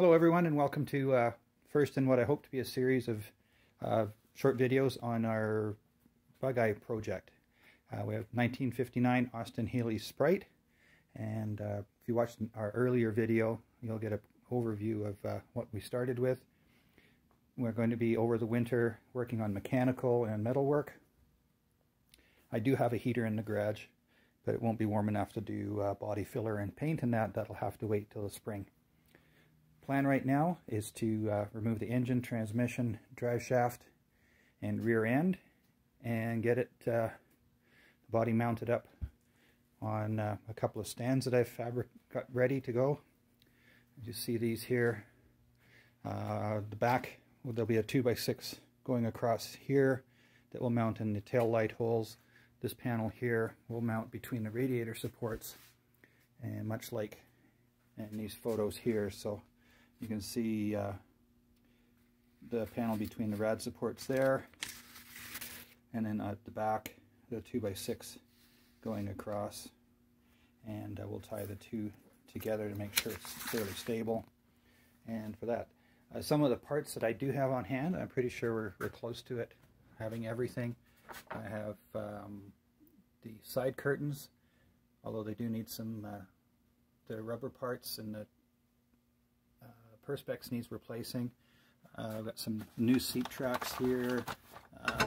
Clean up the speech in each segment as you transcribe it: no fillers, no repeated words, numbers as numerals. Hello everyone, and welcome to first in what I hope to be a series of short videos on our Bug Eye project. We have 1959 Austin Healey Sprite, and if you watched our earlier video, you'll get an overview of what we started with. We're going to be over the winter working on mechanical and metal work. I do have a heater in the garage, but it won't be warm enough to do body filler and paint, and that'll have to wait till the spring. Plan right now is to remove the engine, transmission, drive shaft, and rear end, and get it the body mounted up on a couple of stands that I've got ready to go. You see these here. The back, well, there'll be a 2x6 going across here that will mount in the tail light holes. This panel here will mount between the radiator supports, and much like in these photos here. So you can see the panel between the rad supports there, and then at the back, the 2x6 going across, and we'll tie the two together to make sure it's fairly stable. And for that, some of the parts that I do have on hand, I'm pretty sure we're close to it having everything. I have the side curtains, although they do need some, the rubber parts and the Perspex needs replacing. I've got some new seat tracks here,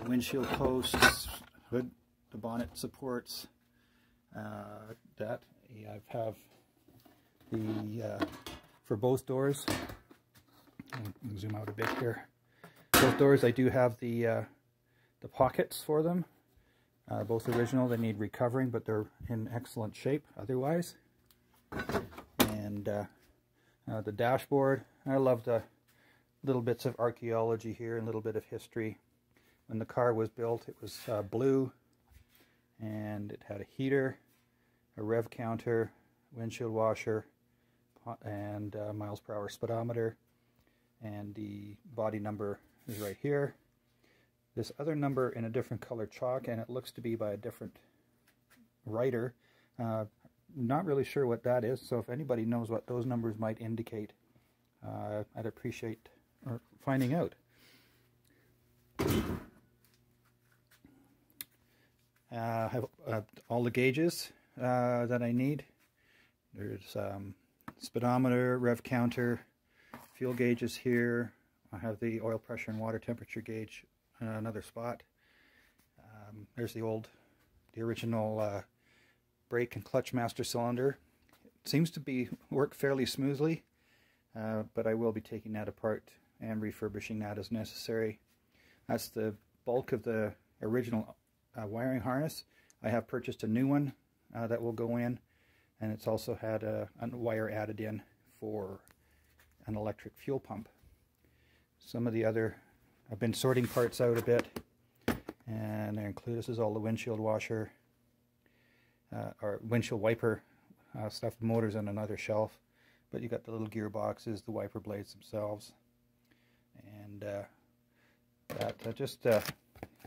windshield posts, hood, the bonnet supports. I have the, for both doors, I'll zoom out a bit here. Both doors, I do have the pockets for them, both original. They need recovering, but they're in excellent shape otherwise. And the dashboard, I love the little bits of archaeology here and a little bit of history. When the car was built, it was blue, and it had a heater, a rev counter, windshield washer, and miles per hour speedometer. And the body number is right here. This other number in a different color chalk, and it looks to be by a different writer. Not really sure what that is, so if anybody knows what those numbers might indicate, I'd appreciate finding out. I have all the gauges that I need. There's speedometer, rev counter, fuel gauges here. I have the oil pressure and water temperature gauge in another spot. There's the original brake and clutch master cylinder. It seems to work fairly smoothly, but I will be taking that apart and refurbishing that as necessary. That's the bulk of the original wiring harness. I have purchased a new one that will go in, and it's also had a wire added in for an electric fuel pump. Some of the other, I've been sorting parts out a bit, and they include, this is all the windshield washer, or windshield wiper stuff. The motor's on another shelf, but you got the little gearboxes, the wiper blades themselves, and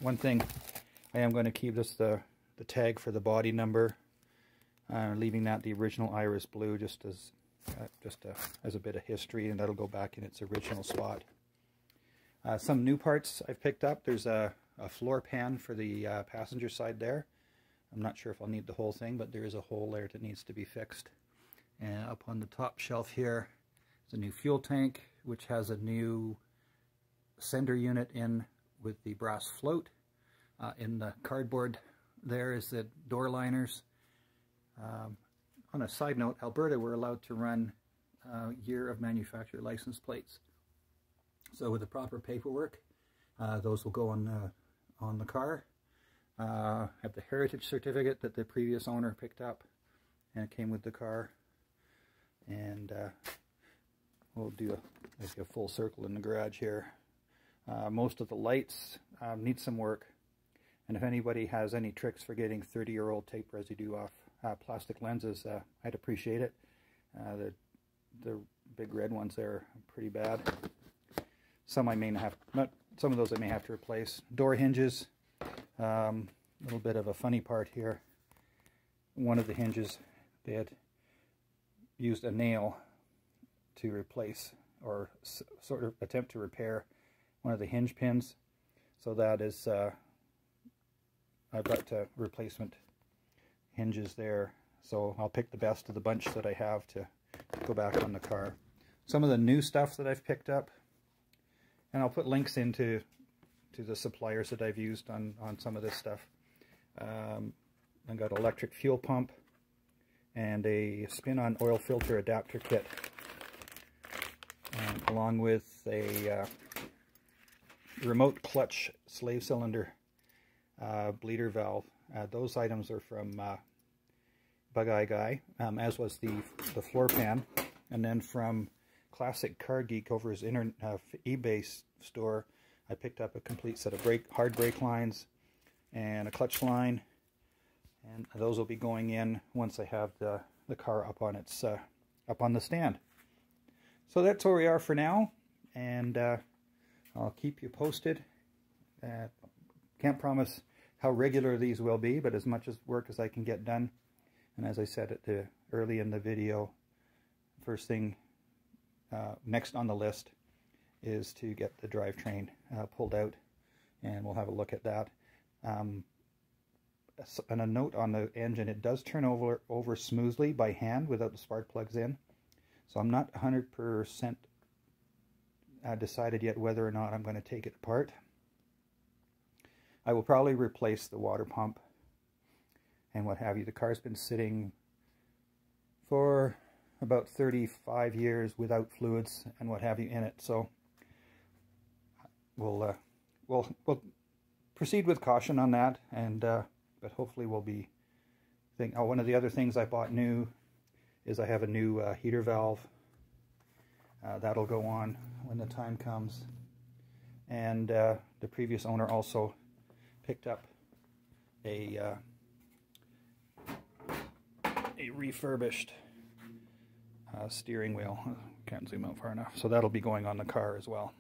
one thing I am going to keep, this the tag for the body number, leaving that the original iris blue, just as a bit of history, and that'll go back in its original spot. Some new parts I've picked up. There's a floor pan for the passenger side there. I'm not sure if I'll need the whole thing, but there is a hole there that needs to be fixed. And up on the top shelf here is a new fuel tank, which has a new sender unit in with the brass float. In the cardboard there is the door liners. On a side note, Alberta, we're allowed to run year of manufacturer license plates. So with the proper paperwork, those will go on the car. I have the heritage certificate that the previous owner picked up, and it came with the car. And we'll do like a full circle in the garage here. Most of the lights need some work, and if anybody has any tricks for getting 30-year-old tape residue off plastic lenses, I'd appreciate it. The big red ones there are pretty bad. Some of those I may have to replace. Door hinges, a little bit of a funny part here. One of the hinges, they had used a nail to replace or sort of attempt to repair one of the hinge pins. So that is, I've got replacement hinges there. So I'll pick the best of the bunch that I have to go back on the car. Some of the new stuff that I've picked up, and I'll put links to the suppliers that I've used on some of this stuff. I've got an electric fuel pump and a spin-on oil filter adapter kit, along with a remote clutch slave cylinder bleeder valve. Those items are from BugEyeGuy, as was the floor pan, and then from Classic Car Geek over his eBay store, I picked up a complete set of hard brake lines and a clutch line, and those will be going in once I have the car up on its up on the stand. So that's where we are for now, and I'll keep you posted. Can't promise how regular these will be, but as much as work as I can get done. And as I said at the early in the video, first thing next on the list is to get the drivetrain pulled out, and we'll have a look at that. And a note on the engine, it does turn over smoothly by hand without the spark plugs in. So I'm not 100% decided yet whether or not I'm going to take it apart. I will probably replace the water pump and what have you. The car's been sitting for about 35 years without fluids and what have you in it. So we'll proceed with caution on that, and but hopefully we'll be thinking. Oh, one of the other things I bought new is I have a new heater valve. That'll go on when the time comes. And the previous owner also picked up a refurbished steering wheel. Can't zoom out far enough. So that'll be going on the car as well.